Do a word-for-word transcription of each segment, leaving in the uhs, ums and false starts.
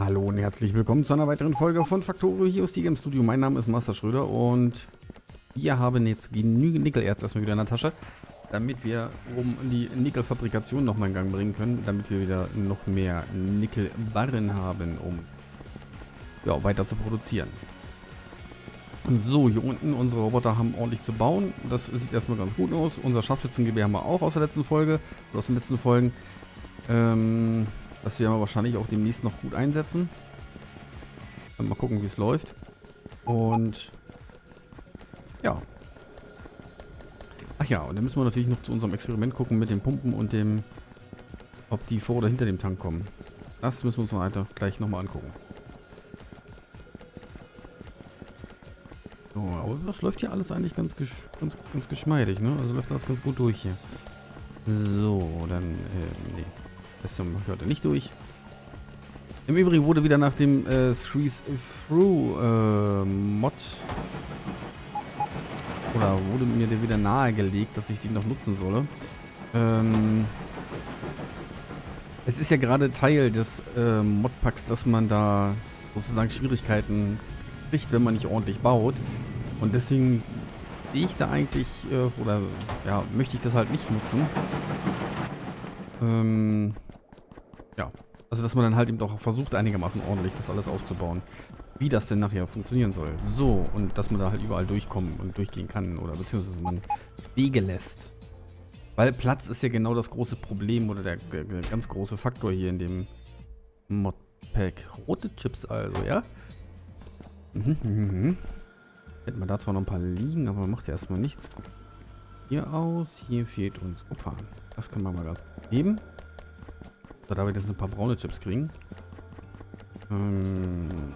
Hallo und herzlich willkommen zu einer weiteren Folge von Factorio hier aus Steel Games Studio. Mein Name ist Master Schröder und wir haben jetzt genügend Nickelerz erstmal wieder in der Tasche, damit wir um die Nickelfabrikation nochmal in Gang bringen können, damit wir wieder noch mehr Nickelbarren haben, um ja, weiter zu produzieren. So, hier unten, unsere Roboter haben ordentlich zu bauen. Das sieht erstmal ganz gut aus. Unser Scharfschützengewehr haben wir auch aus der letzten Folge, oder aus den letzten Folgen. Ähm, das werden wir wahrscheinlich auch demnächst noch gut einsetzen. Mal gucken, wie es läuft. Und ja. Ach ja, und dann müssen wir natürlich noch zu unserem Experiment gucken mit den Pumpen und dem, ob die vor oder hinter dem Tank kommen. Das müssen wir uns weiter gleich nochmal angucken. So, aber das läuft hier alles eigentlich ganz, gesch ganz, ganz geschmeidig, ne? Also läuft das ganz gut durch hier. So, dann, äh, nee. Das mache ich heute nicht durch. Im Übrigen wurde wieder nach dem äh, Squeeze Through äh, Mod, oder wurde mir der wieder nahegelegt, dass ich den noch nutzen solle. Ähm, es ist ja gerade Teil des äh, Modpacks, dass man da sozusagen Schwierigkeiten kriegt, wenn man nicht ordentlich baut. Und deswegen sehe ich da eigentlich, äh, oder ja, möchte ich das halt nicht nutzen. Ähm, ja, also dass man dann halt eben doch versucht, einigermaßen ordentlich das alles aufzubauen. Wie das denn nachher funktionieren soll. So, und dass man da halt überall durchkommen und durchgehen kann, oder beziehungsweise man Wege lässt. Weil Platz ist ja genau das große Problem oder der, der, der ganz große Faktor hier in dem Modpack. Rote Chips also, ja? Mhm, mhm, mhm. Hätten wir da zwar noch ein paar liegen, aber macht ja erstmal nichts. Hier aus, hier fehlt uns Kupfer. Das können wir mal ganz gut geben. So, da wir jetzt ein paar braune Chips kriegen. Ähm...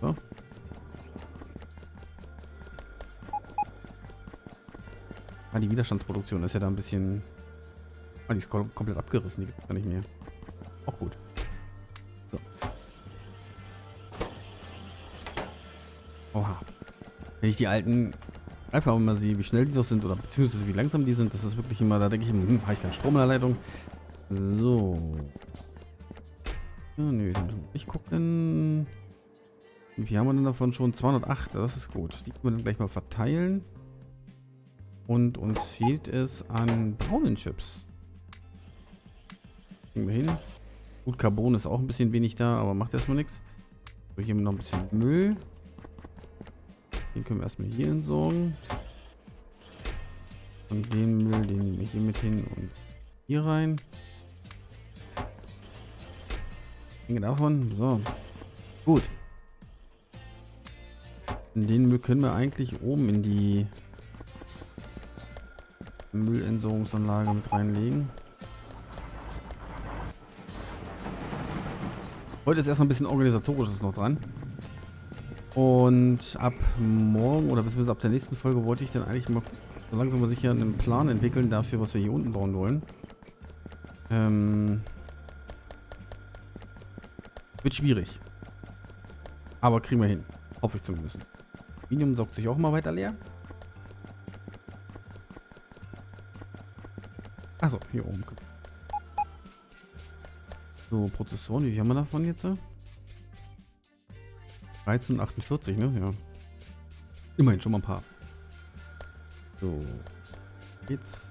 So. Ah, die Widerstandsproduktion ist ja da ein bisschen... Ah, die ist komplett abgerissen, die gibt es gar nicht mehr. Auch gut. So. Oha. Wenn ich die alten einfach mal sehe, wie schnell die doch sind, oder beziehungsweise wie langsam die sind, das ist wirklich immer, da denke ich immer, hm, habe ich keinen Strom in der Leitung. So. Ja, nö, ich gucke in... Wie viel haben wir denn davon schon? zweihundertacht, das ist gut. Die können wir dann gleich mal verteilen. Und uns fehlt es an braunen Chips. Kriegen wir hin. Gut, Carbon ist auch ein bisschen wenig da, aber macht erstmal nichts. So, hier haben wir noch ein bisschen Müll. Den können wir erstmal hier entsorgen. Und den Müll, den nehmen wir hier mit hin und hier rein. Davon. So. Gut. Den Müll können wir eigentlich oben in die Müllentsorgungsanlage mit reinlegen. Heute ist erstmal ein bisschen Organisatorisches noch dran. Und ab morgen oder beziehungsweise ab der nächsten Folge wollte ich dann eigentlich mal so langsam mal sicher einen Plan entwickeln dafür, was wir hier unten bauen wollen. Ähm... Wird schwierig. Aber kriegen wir hin. Hoffe ich zumindest. Aluminium saugt sich auch mal weiter leer. Achso, hier oben. So, Prozessoren. Wie viel haben wir davon jetzt? dreizehn und achtundvierzig, ne? Ja. Immerhin schon mal ein paar. So. Jetzt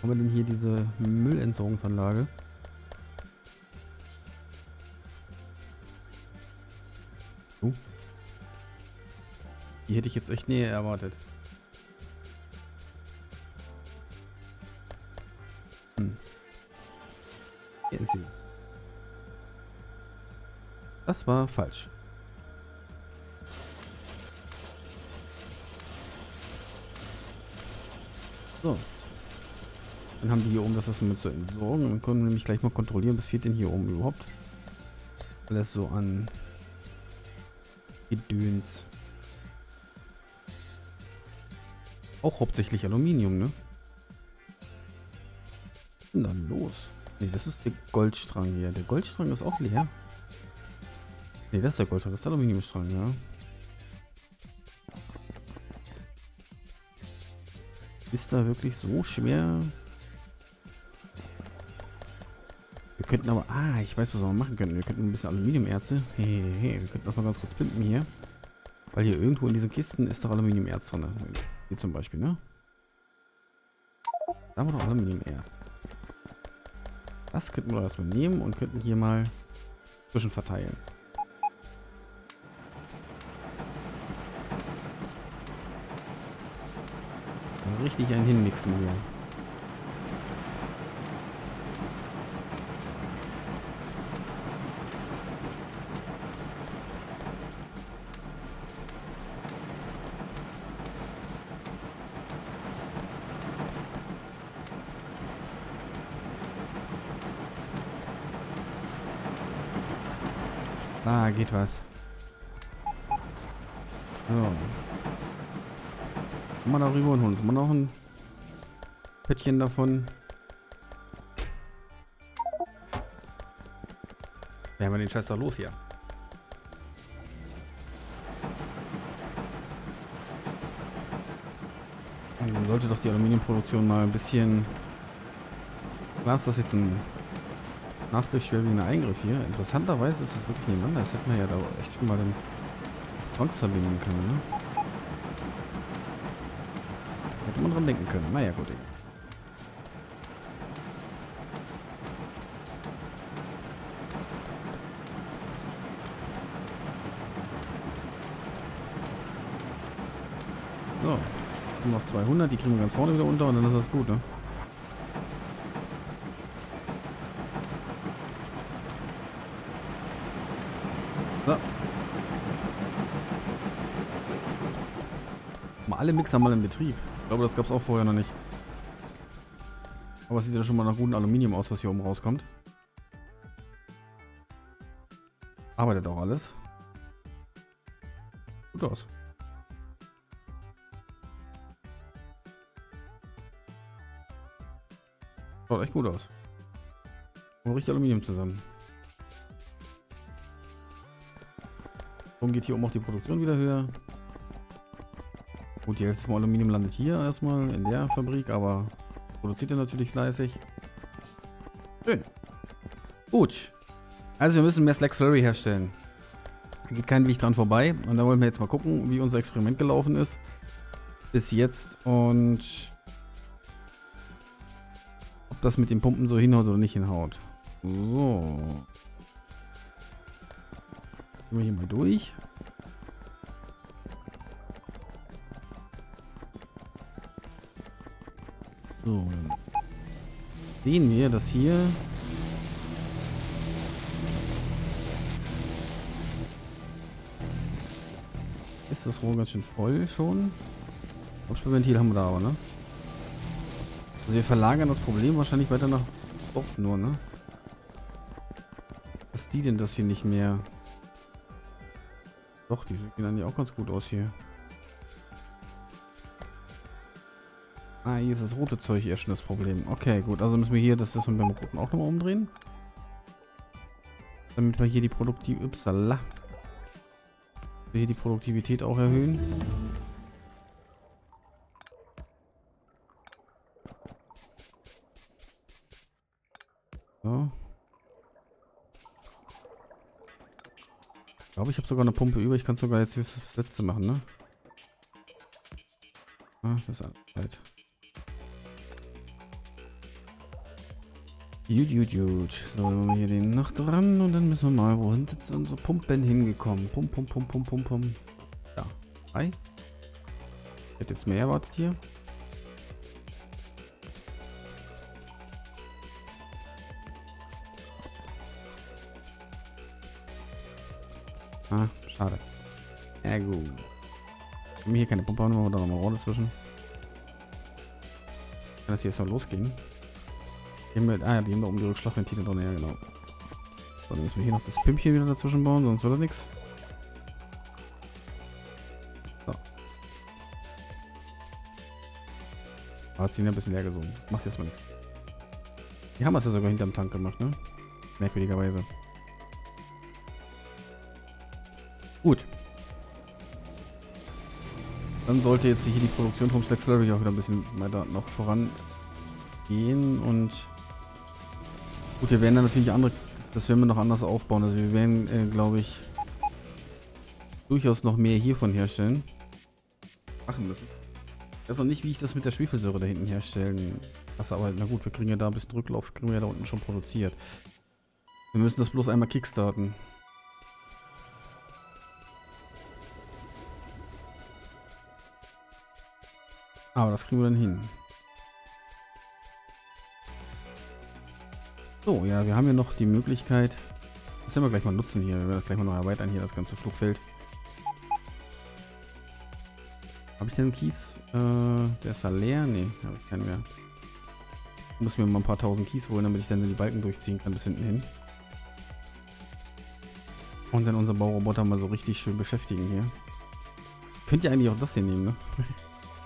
haben wir denn hier diese Müllentsorgungsanlage. Die hätte ich jetzt echt näher erwartet. Hm. Hier ist sie. Das war falsch. So. Dann haben die hier oben das erstmal mit zu entsorgen. Und dann können wir nämlich gleich mal kontrollieren, was fehlt denn hier oben überhaupt. Alles so an Gedöns. Auch hauptsächlich Aluminium, ne? Was ist denn da los? Ne, das ist der Goldstrang hier. Der Goldstrang ist auch leer. Ne, das ist der Goldstrang, das ist der Aluminiumstrang, ja. Ist da wirklich so schwer? Wir könnten aber... Ah, ich weiß, was wir machen können. Wir könnten ein bisschen Aluminiumerze... Hey, hey, hey, wir könnten das mal ganz kurz pimpen hier. Weil hier irgendwo in diesen Kisten ist doch Aluminiumerz drin. Hier zum Beispiel, ne? Da haben wir doch Aluminiumerz. Das könnten wir erstmal nehmen und könnten hier mal zwischen verteilen. Richtig einen hinmixen hier. Da geht was. So. Mal darüber und holen uns mal noch ein Päckchen davon. Werden wir den Scheiß doch los hier. Und dann sollte doch die Aluminiumproduktion mal ein bisschen... Klar ist das jetzt ein nachträglich schwerwiegender Eingriff hier. Interessanterweise ist das wirklich nebeneinander. Das hätten wir ja da echt schon mal den Zwangsverbindungen können, ne? Hätte man dran denken können. Naja, gut. So. Noch zweihundert. Die kriegen wir ganz vorne wieder unter und dann ist das gut, ne? So. Mal alle Mixer mal in Betrieb. Ich glaube, das gab es auch vorher noch nicht. Aber es sieht ja schon mal nach gutem Aluminium aus, was hier oben rauskommt. Arbeitet auch alles. Gut aus. Schaut echt gut aus. Und richtig Aluminium zusammen. Dann geht hier oben auch die Produktion wieder höher. Gut, die Hälfte vom Aluminium landet hier erstmal in der Fabrik, aber produziert er natürlich fleißig. Schön. Gut. Also wir müssen mehr Slag Slurry herstellen. Da geht kein Weg dran vorbei. Und da wollen wir jetzt mal gucken, wie unser Experiment gelaufen ist. Bis jetzt. Und ob das mit den Pumpen so hinhaut oder nicht hinhaut. So. Gehen wir hier mal durch. So, dann sehen wir, dass hier ist das Rohr ganz schön voll schon. Absperrventil haben wir da aber, ne? Also wir verlagern das Problem wahrscheinlich weiter nach oben nur, ne? Was die denn das hier nicht mehr? Doch, die sehen dann ja auch ganz gut aus hier. Ah, hier ist das rote Zeug eher schon das Problem. Okay, gut. Also müssen wir hier das mit dem roten auch nochmal umdrehen. Damit wir hier die Produktivität... Upsala. Wir hier die Produktivität auch erhöhen. So. Ich glaube, ich habe sogar eine Pumpe über. Ich kann es sogar jetzt hier fürs Letzte machen, ne? Ah, das ist halt... Gut, gut, gut. So, dann machen wir hier den noch dran und dann müssen wir mal, wo sind jetzt unsere Pumpen hingekommen? Pum, pum, pum, pum, pum, pum. Ja, drei. Ich hätte jetzt mehr erwartet hier. Ah, schade. Ja, gut. Wenn wir hier keine Pumpe haben, machen wir da nochmal Rohr dazwischen. Kann das hier jetzt noch losgehen? Mit, ah ja, die haben da oben die Rückschlagventile drin, ja genau. So, dann müssen wir hier noch das Pimpchen wieder dazwischen bauen, sonst wird das nichts. So. Aber hat sie ihn ein bisschen leer gesogen. Macht jetzt mal nichts. Die haben das ja sogar hinterm Tank gemacht, ne? Merkwürdigerweise. Gut. Dann sollte jetzt hier die Produktion vom Slag Slurry auch wieder ein bisschen weiter noch vorangehen und Gut, wir werden dann natürlich andere, das werden wir noch anders aufbauen. Also wir werden, äh, glaube ich, durchaus noch mehr hiervon herstellen. Machen müssen. Ich weiß noch nicht, wie ich das mit der Schwefelsäure da hinten herstellen lasse, aber na gut, wir kriegen ja da ein bisschen Rücklauf, kriegen wir ja da unten schon produziert. Wir müssen das bloß einmal kickstarten. Aber das kriegen wir dann hin. So, ja, wir haben ja noch die Möglichkeit, das werden wir gleich mal nutzen hier, wenn wir das gleich mal noch erweitern hier, das ganze Flugfeld. Habe ich denn einen Kies? Äh, der ist ja leer? Ne, habe ich keinen mehr. Ich muss mir mal ein paar tausend Kies holen, damit ich dann die Balken durchziehen kann bis hinten hin. Und dann unseren Bauroboter mal so richtig schön beschäftigen hier. Könnt ihr eigentlich auch das hier nehmen, ne?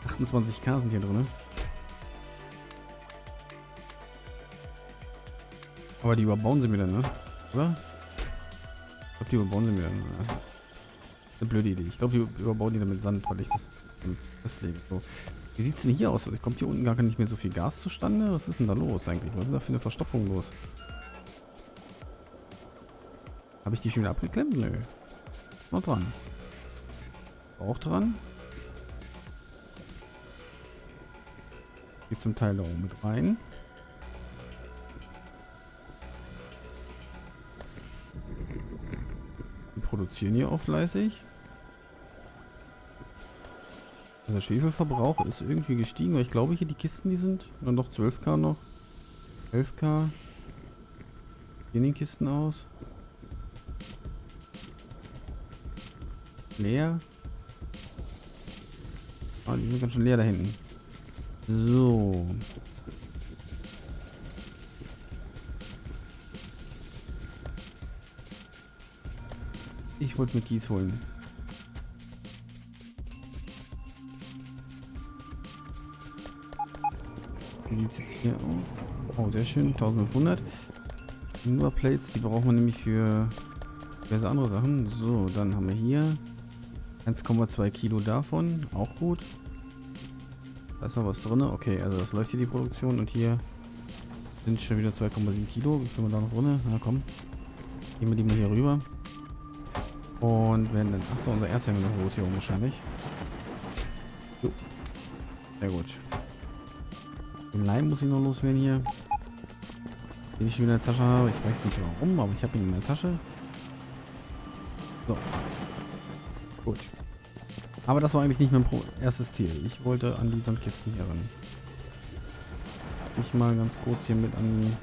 achtundzwanzig K sind hier drin. Aber die überbauen sie mir dann, ne? Oder? Ich glaube, die überbauen sie mir dann. Das ist eine blöde Idee. Ich glaube, die überbauen die dann mit Sand, weil ich das festlege. So. Wie sieht es denn hier aus? Kommt hier unten gar nicht mehr so viel Gas zustande? Was ist denn da los eigentlich? Was ist denn da für eine Verstopfung los? Habe ich die schon wieder abgeklemmt? Nö. Noch dran. Auch dran. Geht zum Teil da oben mit rein. Produzieren hier auch fleißig. Also der Schwefelverbrauch ist irgendwie gestiegen, weil ich glaube hier die Kisten, die sind dann doch zwölf K noch. elf K. Gehen die Kisten aus. Leer. Ah, die sind ganz schön leer da hinten. So. Ich wollte mir Kies holen. Wie sieht es jetzt hier aus? Oh, sehr schön. eintausendfünfhundert. Nur Plates, die brauchen wir nämlich für diverse andere Sachen. So, dann haben wir hier eins Komma zwei Kilo davon. Auch gut. Da ist noch was drin. Okay, also das läuft hier die Produktion. Und hier sind schon wieder zwei Komma sieben Kilo. Wie viel haben wir da noch drin? Na komm. Nehmen wir die mal hier rüber. Und werden dann... Achso, unser Erz haben wir noch los hier oben wahrscheinlich. Jo. Sehr gut. Den Leim muss ich noch loswerden hier. Den ich schon wieder in der Tasche habe. Ich weiß nicht warum, aber ich habe ihn in der Tasche. So. Gut. Aber das war eigentlich nicht mein Pro erstes Ziel. Ich wollte an die Sandkisten hier ran. Ich mal ganz kurz hier mit an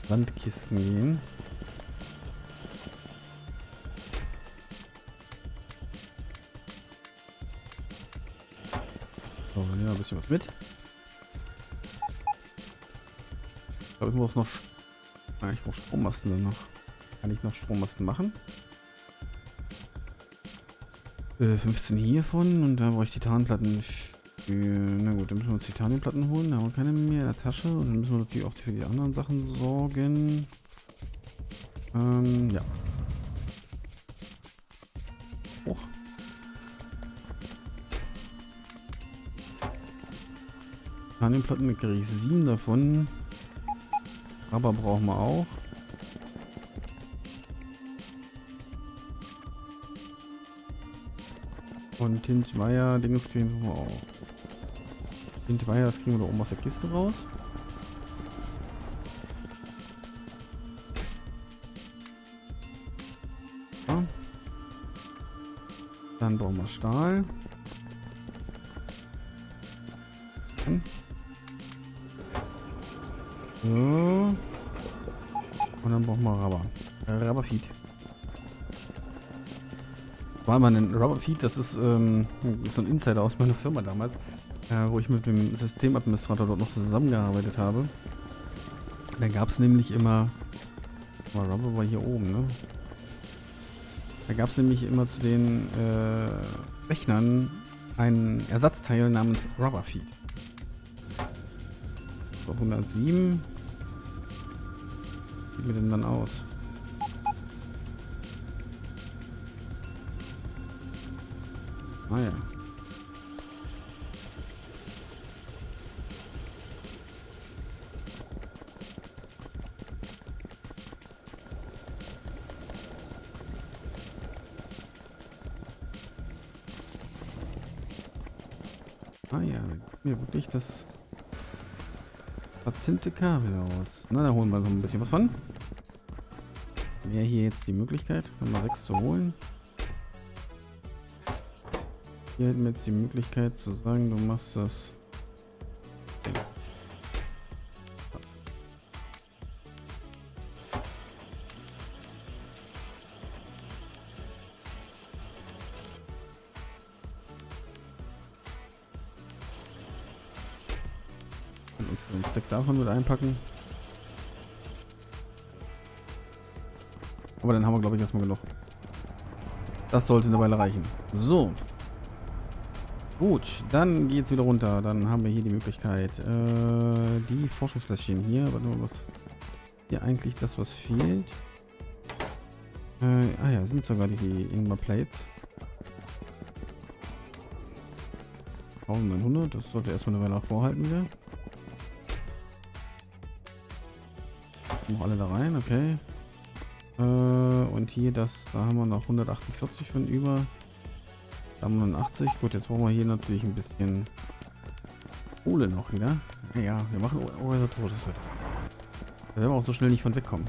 die Sandkisten gehen. Ja, ein bisschen was mit. Ich glaube, ich muss noch... Ah, ich brauche Strommasten dann noch. Kann ich noch Strommasten machen? Äh, fünfzehn hiervon und da brauche ich Titanplatten. Für, na gut, dann müssen wir uns Titaniumplatten holen. Da haben wir keine mehr in der Tasche. Und dann müssen wir natürlich auch für die anderen Sachen sorgen. Ähm, ja. Hoch. Titaniumplatten mit kriege ich sieben davon. Aber brauchen wir auch. Und Tintweier, Dings kriegen wir auch. Tintweier, das kriegen wir da oben aus der Kiste raus. Ja. Dann brauchen wir Stahl. Dann. So. Und dann brauchen wir Rubber. Rubberfeed. War mal ein Rubberfeed, das ist ähm, so ein Insider aus meiner Firma damals, äh, wo ich mit dem Systemadministrator dort noch zusammengearbeitet habe. Da gab es nämlich immer... Oh, Rubber war hier oben, ne? Da gab es nämlich immer zu den äh, Rechnern ein Ersatzteil namens Rubberfeed. So, hundertsieben. Wie sieht mir denn dann aus? Ah ja. Ah ja, dann guck mir wirklich das verzinte Kabel aus. Na, da holen wir so ein bisschen was von. Wäre hier jetzt die Möglichkeit, Nummer sechs zu holen. Hier hätten wir jetzt die Möglichkeit zu sagen, du machst das. Und den Stack davon mit einpacken. Aber dann haben wir, glaube ich, erstmal genug. Das sollte eine Weile reichen. So. Gut, dann geht's wieder runter. Dann haben wir hier die Möglichkeit. Äh, die Forschungsfläschchen hier. Aber nur was. Hier eigentlich das, was fehlt. Äh, ah ja, sind sogar die Ingwer-Plates. neunzehnhundert, das sollte erstmal eine Weile auch vorhalten hier. Noch alle da rein, okay. Und hier das, da haben wir noch hundertachtundvierzig von über. Da haben wir neunundachtzig. Gut, jetzt brauchen wir hier natürlich ein bisschen Kohle noch wieder. Ja, wir machen unser Todes wird. Da werden wir auch so schnell nicht von wegkommen.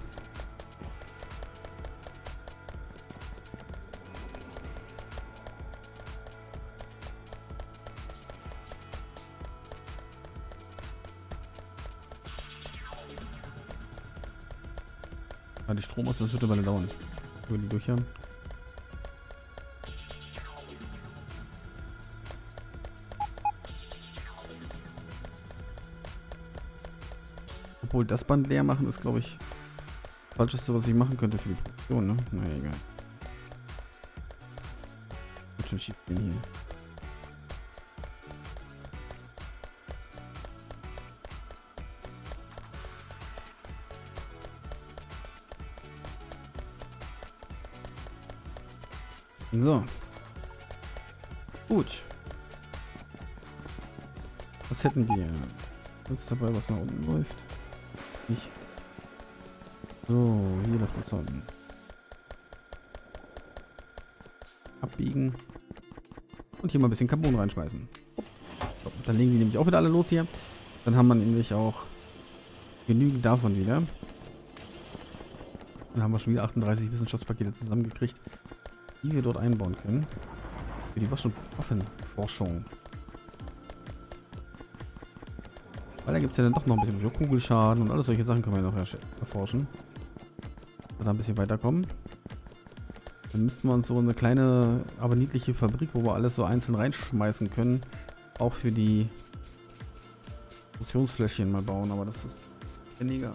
Die Strom aus, das wird eine Weile dauern. Über die Bücher. Obwohl das Band leer machen ist, glaube ich, das Falscheste, was ich machen könnte für die Produktion, ne? Naja, egal. Gut, dann schiebt den hier. So. Gut. Was hätten wir? Jetzt dabei, was nach unten läuft. Nicht. So, hier läuft das unten. Abbiegen. Und hier mal ein bisschen Carbon reinschmeißen. So, dann legen die nämlich auch wieder alle los hier. Dann haben wir nämlich auch genügend davon wieder. Dann haben wir schon wieder achtunddreißig Wissenschaftspakete zusammengekriegt, die wir dort einbauen können. Für die Wasch- und Waffenforschung. Weil da gibt es ja dann doch noch ein bisschen Kugelschaden und alles solche Sachen können wir ja noch erforschen. Dass wir da ein bisschen weiterkommen. Dann müssten wir uns so eine kleine, aber niedliche Fabrik, wo wir alles so einzeln reinschmeißen können, auch für die Funktionsfläschchen mal bauen, aber das ist weniger.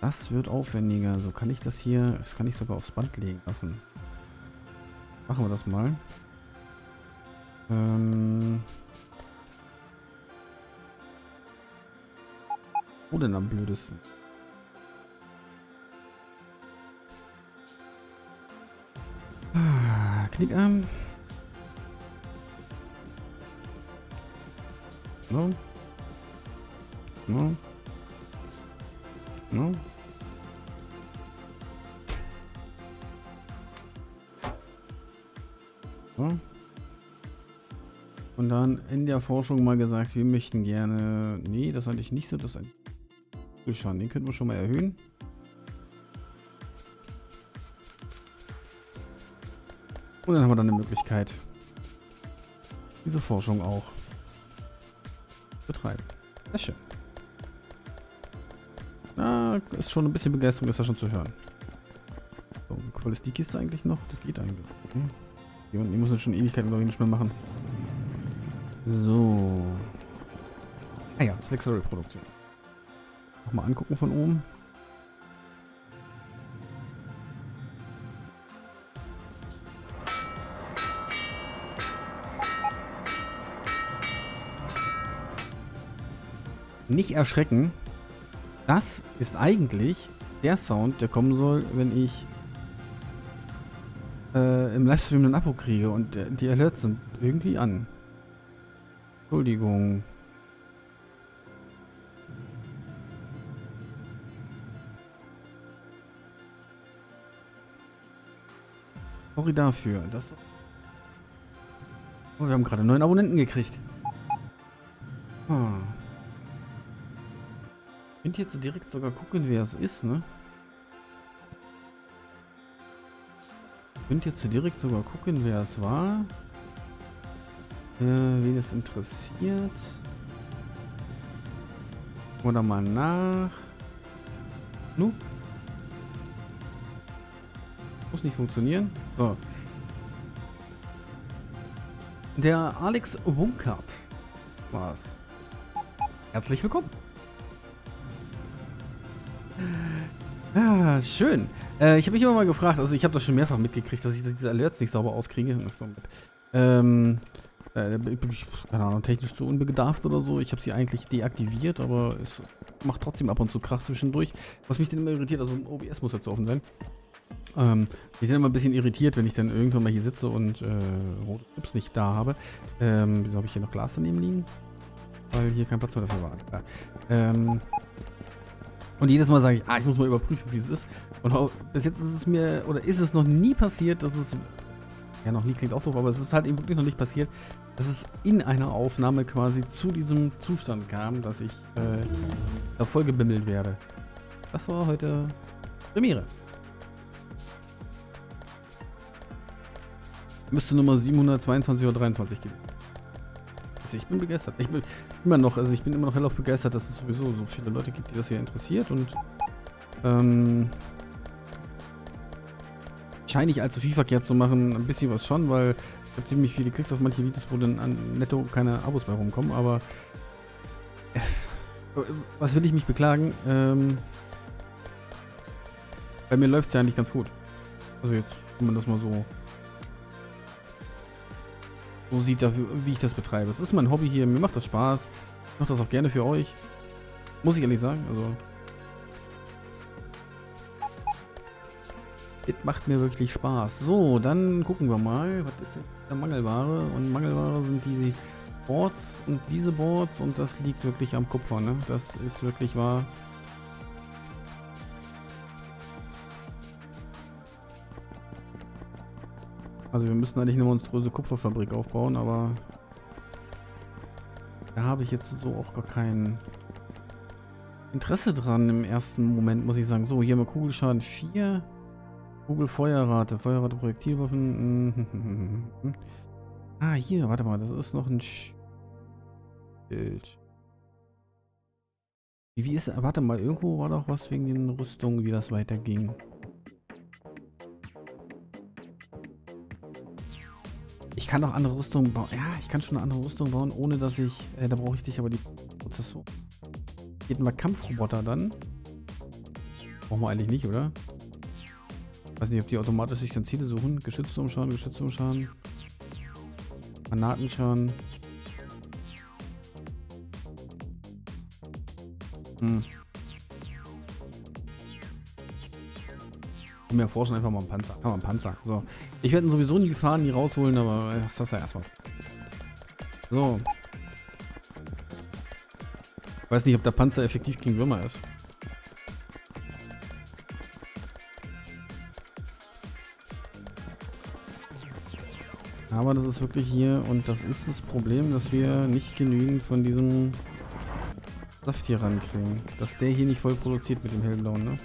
Das wird aufwendiger. So kann ich das hier, das kann ich sogar aufs Band legen lassen. Machen wir das mal. Ähm Wo denn am blödesten? Ah, Knickarm. No. No. No. So. Und dann in der Forschung mal gesagt, wir möchten gerne. Nee, das hatte ich nicht so. Das ein Schaden, den könnten wir schon mal erhöhen. Und dann haben wir dann eine Möglichkeit, diese Forschung auch betreiben. Sehr schön. Na, ist schon ein bisschen Begeisterung, ist da schon zu hören. So, wie cool ist die Kiste eigentlich noch? Das geht eigentlich. Okay. Die muss jetzt schon Ewigkeiten, glaube ich, nicht mehr machen. So. Ah ja, Slexery-Produktion. Nochmal angucken von oben. Nicht erschrecken. Das ist eigentlich der Sound, der kommen soll, wenn ich äh, im Livestream einen Abo kriege und äh, die Alerts sind irgendwie an. Entschuldigung. Sorry dafür. Das Oh, wir haben gerade einen neuen Abonnenten gekriegt. Hm. Ich könnte jetzt direkt sogar gucken, wer es ist, ne? Ich könnte jetzt direkt sogar gucken, wer es war. Äh, wen es interessiert. Oder mal nach. Nu? Muss nicht funktionieren. So. Der Alex Wunkert war's. Herzlich willkommen. Ah, schön. Äh, ich habe mich immer mal gefragt, also ich habe das schon mehrfach mitgekriegt, dass ich diese Alerts nicht sauber auskriege. Ähm, äh, keine Ahnung, technisch zu unbedarft oder so. Ich habe sie eigentlich deaktiviert, aber es macht trotzdem ab und zu Krach zwischendurch. Was mich dann immer irritiert, also O B S muss jetzt so offen sein. Ähm, ich bin immer ein bisschen irritiert, wenn ich dann irgendwann mal hier sitze und äh, rote Chips nicht da habe. Ähm, wieso habe ich hier noch Glas daneben liegen? Weil hier kein Platz mehr dafür war. Ja. Ähm, Und jedes Mal sage ich, ah, ich muss mal überprüfen, wie es ist. Und auch, bis jetzt ist es mir, oder ist es noch nie passiert, dass es, ja, noch nie klingt auch doof, aber es ist halt eben wirklich noch nicht passiert, dass es in einer Aufnahme quasi zu diesem Zustand kam, dass ich äh, da voll gebimmelt werde. Das war heute Premiere. Müsste Nummer siebenhundertzweiundzwanzig oder dreiundzwanzig geben. Ich bin begeistert. Ich bin immer noch, also ich bin immer noch hellauf begeistert, dass es sowieso so viele Leute gibt, die das hier interessiert und ähm, scheint nicht allzu viel verkehrt zu machen. Ein bisschen was schon, weil ich habe ziemlich viele Klicks auf manche Videos, wo dann an netto keine Abos mehr rumkommen, aber äh, was will ich mich beklagen? Ähm, bei mir läuft es ja eigentlich ganz gut. Also jetzt, wenn man das mal so So sieht dafür, wie ich das betreibe. Es ist mein Hobby hier, mir macht das Spaß. Ich mache das auch gerne für euch. Muss ich ehrlich sagen, also. Das macht mir wirklich Spaß. So, dann gucken wir mal. Was ist denn Mangelware? Und Mangelware sind diese Boards und diese Boards und das liegt wirklich am Kupfer, ne? Das ist wirklich wahr. Also wir müssen eigentlich eine monströse Kupferfabrik aufbauen, aber da habe ich jetzt so auch gar kein Interesse dran im ersten Moment, muss ich sagen. So, hier haben wir Kugelschaden vier. Kugelfeuerrate, Feuerrate, Projektilwaffen. Ah, hier, warte mal, das ist noch ein Schild. Wie ist, warte mal, irgendwo war doch was wegen den Rüstungen, wie das weiterging. Ich kann auch andere Rüstungen bauen. Ja, ich kann schon eine andere Rüstung bauen, ohne dass ich... Äh, da brauche ich dich, aber die Prozessor. Geht mal Kampfroboter dann. Brauchen wir eigentlich nicht, oder? Weiß nicht, ob die automatisch sich dann Ziele suchen. Geschützturmschaden, Geschützturmschaden. Granatenschaden. Hm. Wir forschen einfach mal einen Panzer. Kann man einen Panzer. So. Ich werde ihn sowieso nie fahren, nie rausholen, aber das ist ja erstmal. So. Ich weiß nicht, ob der Panzer effektiv gegen Würmer ist. Aber das ist wirklich hier, und das ist das Problem, dass wir nicht genügend von diesem Saft hier rankriegen. Dass der hier nicht voll produziert mit dem hellblauen, ne?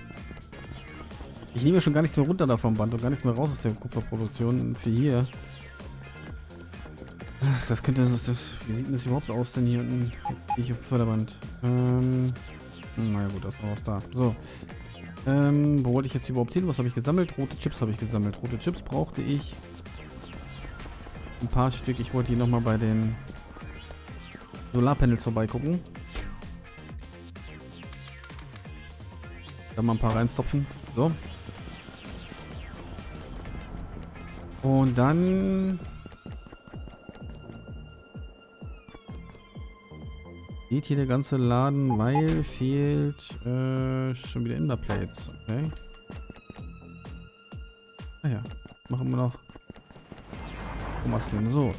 Ich nehme schon gar nichts mehr runter da vom Band und gar nichts mehr raus aus der Kupferproduktion für hier. Ach, das könnte das, das. Wie sieht denn das überhaupt aus denn hier unten? Jetzt bin ich auf dem Förderband. Ähm. Naja gut, das war auch da. So. Ähm, wo wollte ich jetzt überhaupt hin? Was habe ich gesammelt? Rote Chips habe ich gesammelt. Rote Chips brauchte ich. Ein paar Stück. Ich wollte hier nochmal bei den Solarpanels vorbeigucken. Dann mal ein paar reinstopfen. So. Und dann geht hier der ganze Laden, weil fehlt äh, schon wieder Enderplates. Okay. Naja, machen wir noch. So.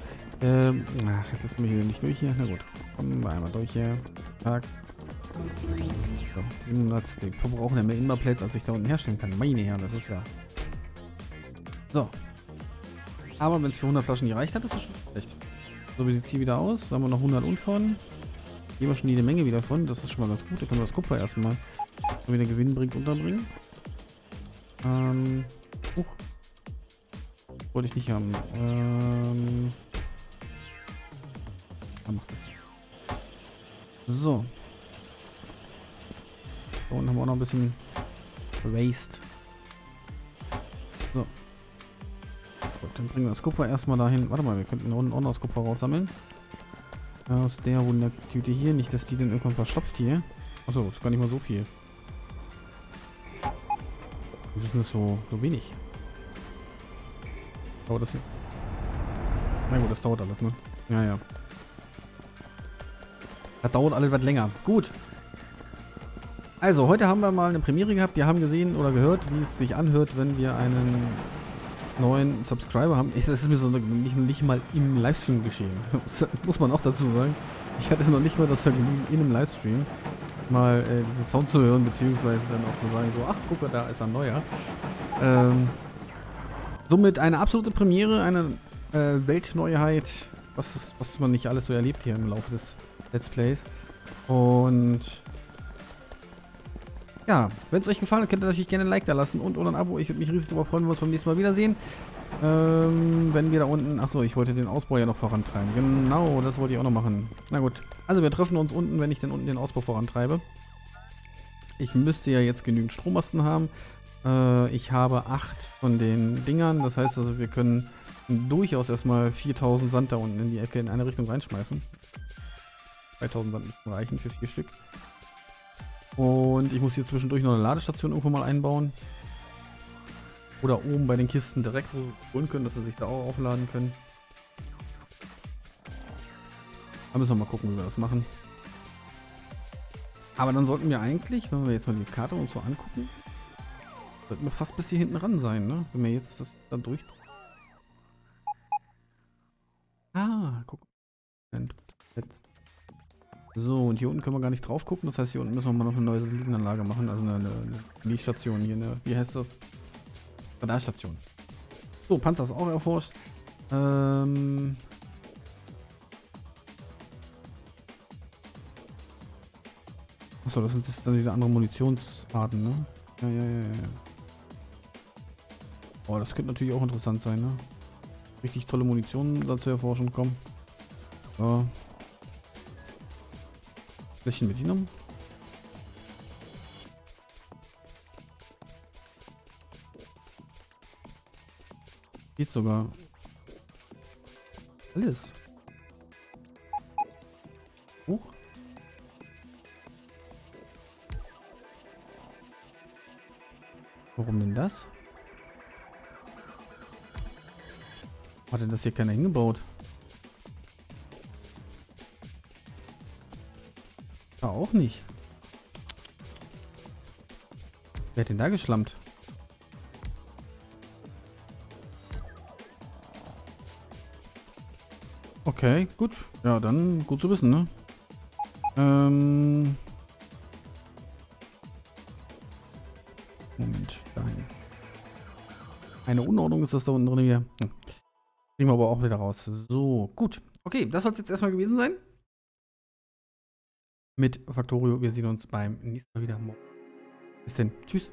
Ähm, ach, jetzt ist mir hier nicht durch hier. Na gut. Kommen wir einmal durch hier. Tag. So, siebenhundert. Die verbrauchen ja mehr Inverplates, als ich da unten herstellen kann. Meine Herren, das ist ja... So. Aber wenn es für hundert Flaschen gereicht hat, ist das schon schlecht. So, wie sieht es hier wieder aus? Da haben wir noch hundert Untonnen. Gehen wir schon jede Menge wieder von. Das ist schon mal ganz gut. Da können wir das Kupfer erstmal so wieder Gewinn bringt unterbringen. Ähm, uh, wollte ich nicht haben. Ähm, dann macht das. So. Da unten haben wir auch noch ein bisschen Waste. So. Gut, dann bringen wir das Kupfer erstmal dahin. Warte mal, wir könnten unten auch noch das Kupfer raussammeln. Aus der Wundertüte hier. Nicht, dass die dann irgendwann verstopft hier. Achso, ist gar nicht mal so viel. Wir müssen das so, so wenig. Dauert das hier? Na gut, das dauert alles, ne? Ja, ja. Das dauert alles was länger. Gut. Also, heute haben wir mal eine Premiere gehabt. Wir haben gesehen oder gehört, wie es sich anhört, wenn wir einen neuen Subscriber haben. Das ist mir so nicht, nicht mal im Livestream geschehen. Das muss man auch dazu sagen. Ich hatte noch nicht mal das Vergnügen, in einem Livestream mal äh, diesen Sound zu hören, beziehungsweise dann auch zu sagen, so, ach, guck mal, da ist ein neuer. Ähm, somit eine absolute Premiere, eine äh, Weltneuheit, was, das, was man nicht alles so erlebt hier im Laufe des Let's Plays. Und ja, wenn es euch gefallen hat, könnt ihr natürlich gerne ein Like da lassen und oder ein Abo. Ich würde mich riesig darüber freuen, wenn wir uns beim nächsten Mal wiedersehen. Ähm, wenn wir da unten... Achso, ich wollte den Ausbau ja noch vorantreiben. Genau, das wollte ich auch noch machen. Na gut. Also wir treffen uns unten, wenn ich dann unten den Ausbau vorantreibe. Ich müsste ja jetzt genügend Strommasten haben. Äh, ich habe acht von den Dingern. Das heißt also, wir können durchaus erstmal viertausend Sand da unten in die Ecke in eine Richtung reinschmeißen. zweitausend Sand müssen reichen für vier Stück. Und ich muss hier zwischendurch noch eine Ladestation irgendwo mal einbauen. Oder oben bei den Kisten direkt wo sie holen können, dass sie sich da auch aufladen können. Da müssen wir mal gucken, wie wir das machen. Aber dann sollten wir eigentlich, wenn wir jetzt mal die Karte uns so angucken, sollten wir fast bis hier hinten ran sein, ne? Wenn wir jetzt das dann durchdrücken. Ah, guck. So, und hier unten können wir gar nicht drauf gucken. Das heißt, hier unten müssen wir mal noch eine neue Satellitenanlage machen. Also eine Milchstation hier, eine, wie heißt das? Radarstation. So, Panzer ist auch erforscht. Ähm Achso, das sind jetzt dann wieder andere Munitionsarten, ne? Ja, ja, ja, ja. Oh, das könnte natürlich auch interessant sein, ne? Richtig tolle Munition dazu erforschen, komm. So. Flächen mitgenommen. Geht sogar. Alles. Hoch. Warum denn das? Hat denn das hier keiner hingebaut? Ja, auch nicht. Wer hat denn da geschlammt? Okay, gut. Ja, dann gut zu wissen, ne? Ähm... Moment, dahin. Eine Unordnung ist das da unten drin wieder. Hm. Kriegen wir aber auch wieder raus. So, gut. Okay, das soll es jetzt erstmal gewesen sein. Mit Factorio. Wir sehen uns beim nächsten Mal wieder morgen. Bis denn. Tschüss.